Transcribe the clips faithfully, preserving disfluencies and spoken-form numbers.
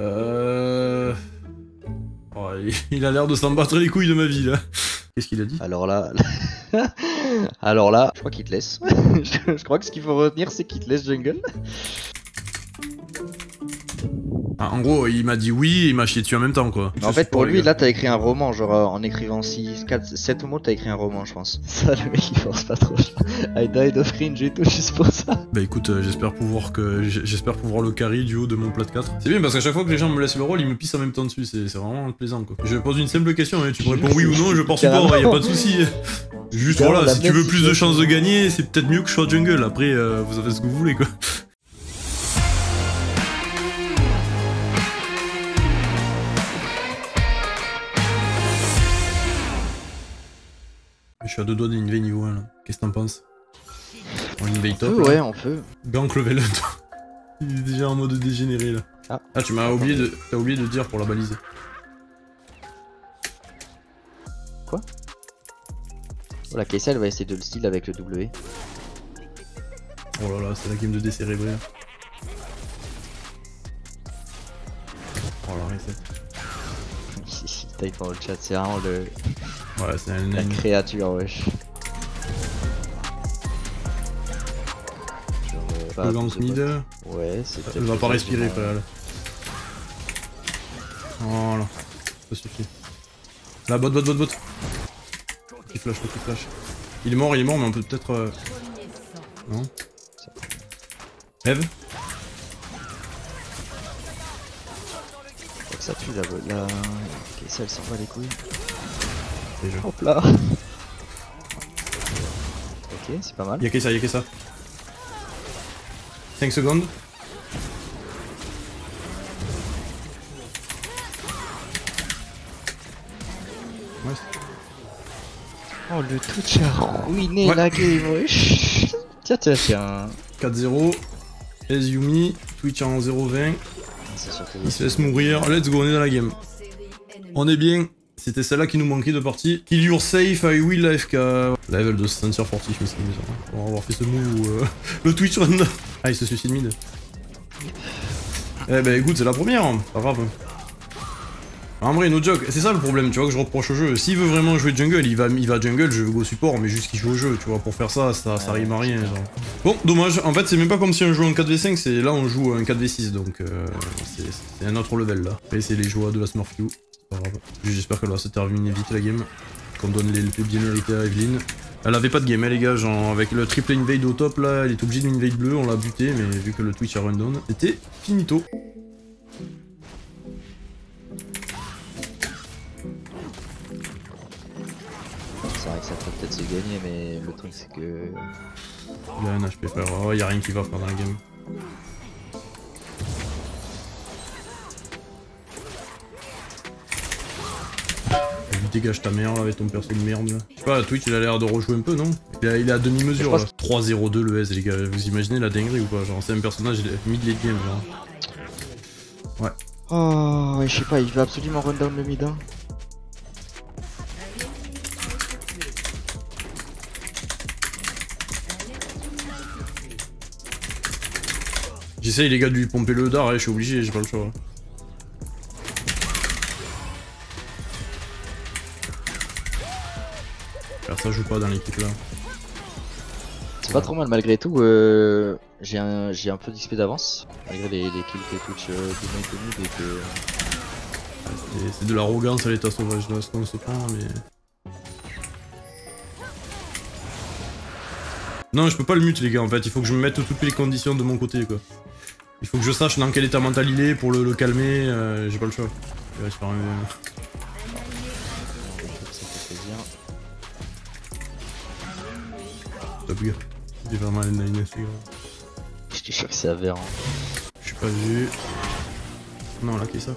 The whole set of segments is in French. Euh... Oh, il a l'air de s'en battre les couilles de ma vie là. Qu'est-ce qu'il a dit? Alors là... Alors là, je crois qu'il te laisse. Je crois que ce qu'il faut retenir, c'est qu'il te laisse jungle. Ah, en gros, il m'a dit oui et il m'a chié dessus en même temps quoi. En fait, pour lui, là, t'as écrit un roman, genre en écrivant six, quatre, sept mots, t'as écrit un roman, je pense. Ça, le mec, il force pas trop. I died of cringe et tout, juste pour ça. Bah écoute, euh, j'espère pouvoir que j'espère pouvoir le carry du haut de mon plat de quatre. C'est bien parce qu'à chaque fois que les gens me laissent le rôle, ils me pissent en même temps dessus, c'est vraiment plaisant quoi. Je pose une simple question, hein, tu me réponds oui ou non, je pense pas, ouais, y a pas de souci. Juste voilà, si tu veux plus de chances de gagner, c'est peut-être mieux que je sois jungle, après, euh, vous en faites ce que vous voulez quoi. Je suis à deux doigts d'une veille niveau un là. Qu'est-ce que t'en penses? On une veille top peut, ouais, on peut. Gank level un toi. Il est déjà en mode dégénéré là. Ah, ah tu m'as oublié de... T'as oublié de dire pour la baliser. Quoi? Oh la Kessel va essayer de le style avec le W. Oh là là, c'est la game de décérébré. Oh la reset. Il taille dans le chat, c'est vraiment le... Ouais, c'est un... La créature, wesh. Le gank mid. Ouais, c'est... Elle va pas respirer, pas là. Voilà. Ça suffit. La bot, bot, bot, bot. Petit flash, petit flash. Il est mort, il est mort, mais on peut peut-être... Euh... Non. Eve. Je crois que ça pue, la bot, là. Ok, ça, elle s'en va les couilles. Hop là. Ok, c'est pas mal. Y'a que ça, y'a que ça. cinq secondes. Ouais. Oh le Twitch a ruiné ouais. La game, wesh. Tiens, tiens, tiens. quatre zéro. Yumi, Twitch en zéro vingt. Il se laisse mourir. Let's go, on est dans la game. On est bien. C'était celle-là qui nous manquait de partie. Kill your safe, I will A F K. Là, elle doit se sentir fortif, mais c'est amusant. Pour avoir fait ce move euh, le Twitch run. Ah, il se suicide mid. Eh ben écoute, c'est la première, hein. Pas grave. En vrai, no joke, c'est ça le problème, tu vois, que je reproche au jeu. S'il veut vraiment jouer jungle, il va, il va jungle, je veux go support, mais juste qu'il joue au jeu, tu vois, pour faire ça, ça, ça rime à rien, genre. Bon, dommage, en fait, c'est même pas comme si on jouait en quatre v cinq, c'est là, on joue en quatre v six, donc euh, c'est un autre level, là. Et c'est les joies de la Smurfyu. J'espère que là c'est terminé vite la game, qu'on donne les L P bien mérités à Evelyn. Elle avait pas de game hein, les gars, genre avec le triple invade au top là, elle est obligée d'une invade bleue, on l'a buté mais vu que le Twitch a run down, c'était finito. C'est vrai que ça peut peut-être se gagner mais le truc c'est que... Il y a un H P frère, oh, il y a rien qui va faire dans la game. Dégage ta merde là, avec ton perso de merde là. Je sais pas, Twitch il a l'air de rejouer un peu non? Il est à demi-mesure là. trois zéro deux le S les gars, vous imaginez la dinguerie ou pas? Genre c'est un personnage mid-late game genre. Ouais. Oh je sais pas, il veut absolument run down le mid hein. J'essaye les gars de lui pomper le dard, hein, je suis obligé, j'ai pas le choix. Ça joue pas dans l'équipe là. C'est pas trop mal malgré tout, euh, j'ai un, un peu d'X P d'avance, malgré les, les kills que Twitch euh, donne que... ouais, c'est de l'arrogance à l'état sauvage là, ce qu'on se prend mais... Non je peux pas le mute les gars en fait, il faut que je me mette toutes les conditions de mon côté quoi. Il faut que je sache dans quel état mental il est pour le, le calmer, euh, j'ai pas le choix. Ouais, je Top gars, il est vraiment à l'N neuf c'est grave. Je te jure que c'est aberrant. Je suis pas vu. Non là qu'est-ce que ça?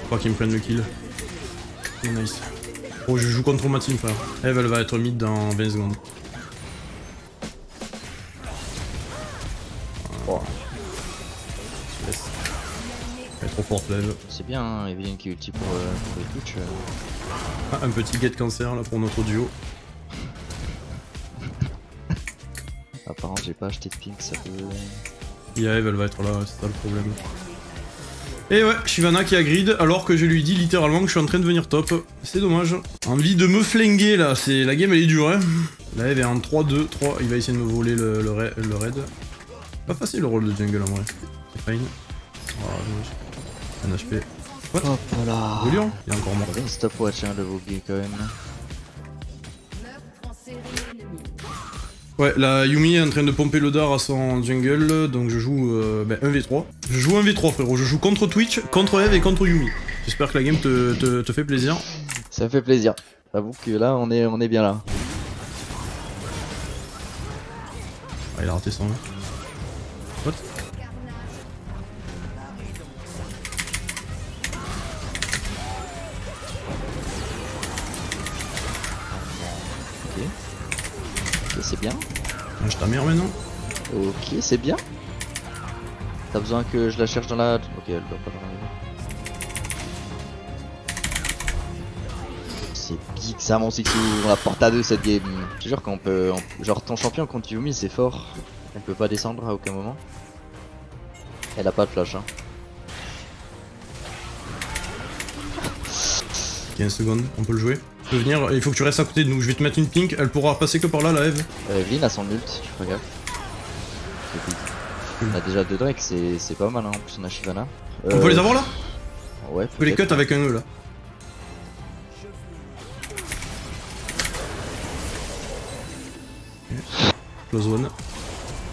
Je crois qu'ils me prennent le kill. Oh, nice. Oh je joue contre ma team frère. Eve elle va être mid dans vingt secondes. Oh. Yes. Elle est trop forte là. C'est bien hein, Evelyn qui ulti pour, euh, pour les touches. Euh. Ah, un petit get cancer là pour notre duo. Apparemment j'ai pas acheté de ping, ça peut... Yeah, elle va être là, c'est ça le problème. Et ouais, Shivana qui a grid alors que je lui dis littéralement que je suis en train de venir top. C'est dommage. Envie de me flinguer là, c'est la game elle est dure hein. Là elle est en trois deux trois, il va essayer de me voler le, le, ra le raid. Pas facile le rôle de jungle en vrai. C'est fine. Oh, un H P. What? Hop là. Bouillon. Il est encore mort. Un stopwatch hein, le Vogue quand même. Ouais, la Yumi est en train de pomper le dard à son jungle, donc je joue euh, ben, un v trois. Je joue un v trois frérot, je joue contre Twitch, contre Eve et contre Yumi. J'espère que la game te, te, te fait plaisir. Ça me fait plaisir, j'avoue que là on est, on est bien là. Ah il a raté son hein. What? C'est bien. Je t'amère maintenant. Ok, c'est bien. T'as besoin que je la cherche dans la... Ok, elle doit pas arriver. C'est geek ça mon Sixou, on la porte à deux cette game. Je te jure qu'on peut... On... Genre ton champion contre Yumi c'est fort. Elle peut pas descendre à aucun moment. Elle a pas de flash hein. quinze secondes, on peut le jouer. Venir, il faut que tu restes à côté de nous, je vais te mettre une pink, elle pourra passer que par là la Eve. Euh, Vin a son ult, je regarde. On a déjà deux drakes, c'est pas mal hein, en plus on a Shivana. Euh... On peut les avoir là? Ouais. On peut les cut avec un E là. Close one.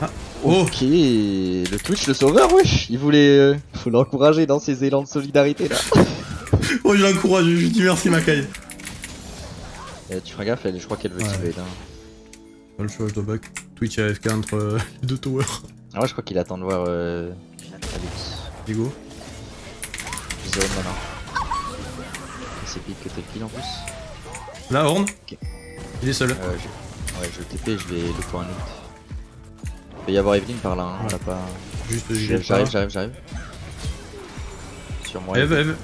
Ah. Oh. Ok, le Twitch, le sauveur, wesh. Il voulait... Euh... Faut l'encourager dans ses élans de solidarité là. Oh il l'encourage, je lui dis merci Makai. Et tu feras gaffe, elle, je crois qu'elle veut ouais. Tiver là. Pas le choix, je dois back. Twitch et A F K entre euh, les deux towers. Ah ouais, je crois qu'il attend de voir. Euh... Allez, Digo. Zone maintenant. C'est pire que t'es kill en plus. Là, Horn. Okay. Il est seul. Euh, je... Ouais, je le T P, je vais le pour un autre. Il peut y avoir Evelyn par là, hein. Ouais. On l'a pas. Juste, j'arrive, j'arrive, j'arrive. Sur moi. Eve, Eve.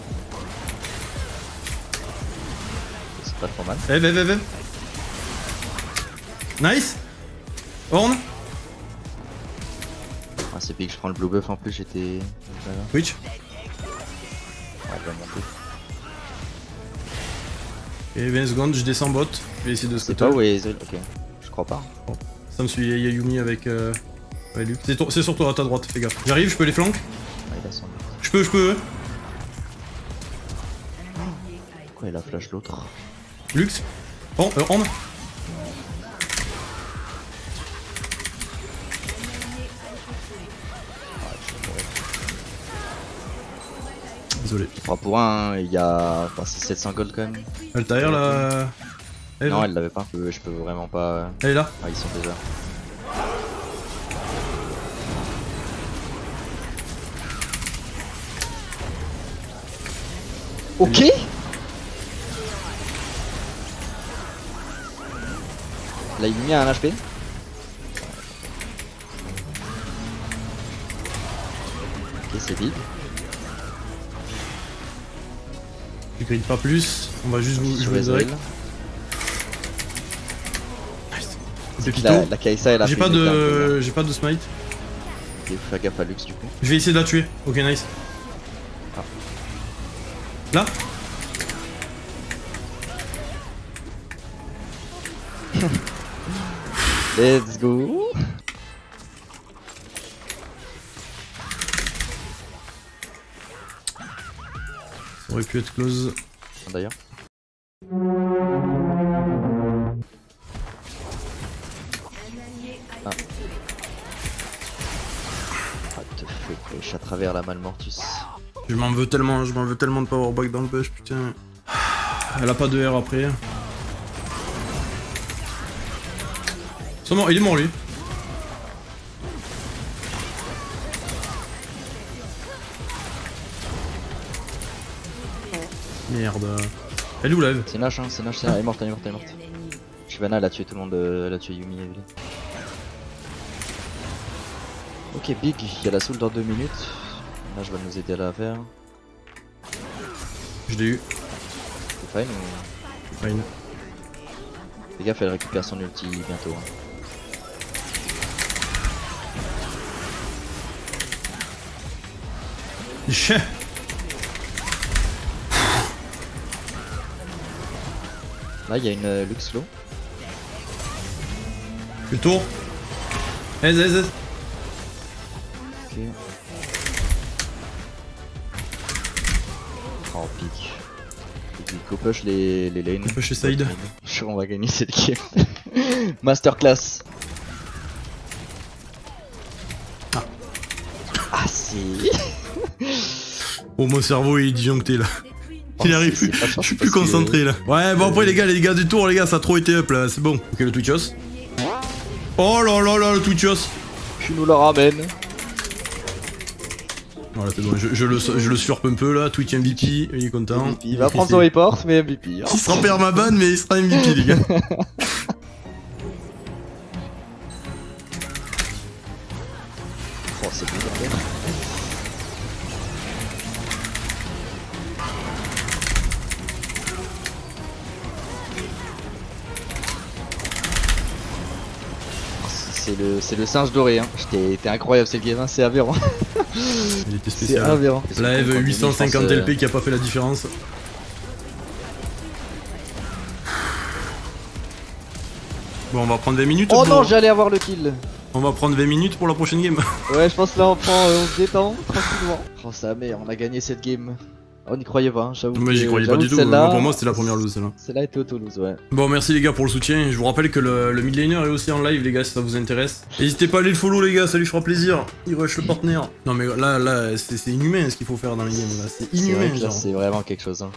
Pas trop mal. Eve, Eve, Eve. Nice. Horn. Ah c'est pique, je prends le blue buff en plus, j'étais... Twitch. Ouais, je vais monter. Et vingt secondes, je descends bot. Je vais essayer de scatter. C'est toi ou Ezreal? Ok, je crois pas. Oh. Ça me suit, il y a Yumi avec... Euh... Ouais, Luke. C'est sur toi, à ta droite, fais gaffe. J'arrive, je peux les flanques. Ah, il a son... Je peux, je peux. Pourquoi il a flash l'autre? Lux, oh, euh, on. Désolé. trois pour un, il y a enfin, sept cents gold quand même. Elle tire là. Elle non, elle l'avait pas. Je peux vraiment pas. Elle est là. Ah, ils sont déjà. Ok. Là il y a un H P. Ok c'est big. Je grille pas plus, on va juste vous jouer direct. Nice. La, la Kaisa elle a... J'ai pas de... J'ai pas de smite. Ok, fais gaffe à Lux du coup. Je vais essayer de la tuer, ok nice. Ah. Là. Let's go. Ça aurait pu être close. D'ailleurs. Ah. What the fuck, je suis à travers la Malmortus. Je m'en veux tellement, je m'en veux tellement de pas avoir back dans le bush, putain. Elle a pas de R après. Non, il est mort lui. Merde. Elle est où la Eve? C'est Nash hein, c'est Nash, c'est Nash, elle est morte, elle est morte, elle est morte. Shivana elle a tué tout le monde, elle a tué Yumi et Evely. Ok big, il y a la soul dans deux minutes. Là je vais nous aider à la faire. Je l'ai eu. C'est fine ou... Fine. Fais gaffe elle récupère son ulti bientôt hein. Je... Là il y a une euh, Luxlo. Le tour. Aise, aise, aise. Okay. Oh pique. Il co-push les, les lanes. Co-push les side. Je suis sûr on va gagner cette game. Masterclass. Ah, ah si. Oh mon cerveau il est disjoncté là. Il arrive plus, je suis plus concentré là. Ouais bon après les gars, les gars du tour les gars ça a trop été up là, c'est bon. Ok le Twitchos. Oh là là là le Twitchos. Tu nous le ramènes. Voilà c'est bon, je, je le, je le surpe un peu là, Twitch M V P, il est content. M V P, il va prendre son report mais M V P. Hein. Il sera perd ma banne mais il sera M V P les gars. Oh c'est bizarre. C'est le, le singe doré, hein. T'es incroyable cette game, hein. C'est aberrant. Il était spécial. C'est aberrant. La F huit cent cinquante euh... L P qui a pas fait la différence. Bon, on va prendre vingt minutes. Oh pour... non, j'allais avoir le kill. On va prendre vingt minutes pour la prochaine game. Ouais, je pense là on prend, euh, on se détend tranquillement. Oh, ça merde, on a gagné cette game. On n'y croyait pas, hein, j'avoue. Moi j'y croyais pas du tout, moi, pour moi c'était la première lose celle-là. Celle-là était auto-lose, ouais. Bon merci les gars pour le soutien, je vous rappelle que le, le mid laner est aussi en live les gars si ça vous intéresse. N'hésitez pas à aller le follow les gars, ça lui fera plaisir, il rush le partenaire. Non mais là, là c'est inhumain ce qu'il faut faire dans les games là, c'est inhumain. C'est vrai, vraiment quelque chose hein.